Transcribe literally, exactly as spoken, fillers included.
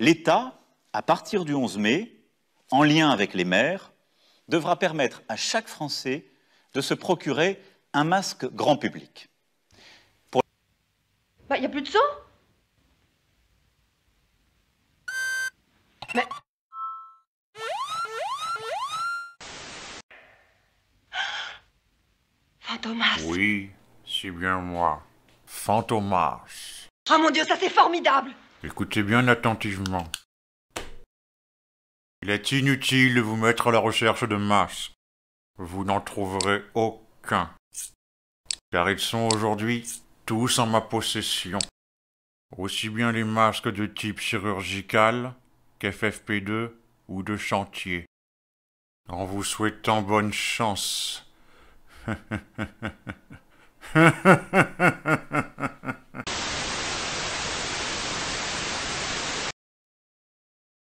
L'État, à partir du onze mai, en lien avec les maires, devra permettre à chaque Français de se procurer un masque grand public. Pour... Bah, il n'y a plus de son ? Mais... Fantomas. Oui, c'est bien moi. Fantomas. Oh mon Dieu, ça c'est formidable! Écoutez bien attentivement. Il est inutile de vous mettre à la recherche de masques. Vous n'en trouverez aucun. Car ils sont aujourd'hui tous en ma possession. Aussi bien les masques de type chirurgical qu'F F P deux ou de chantier. En vous souhaitant bonne chance.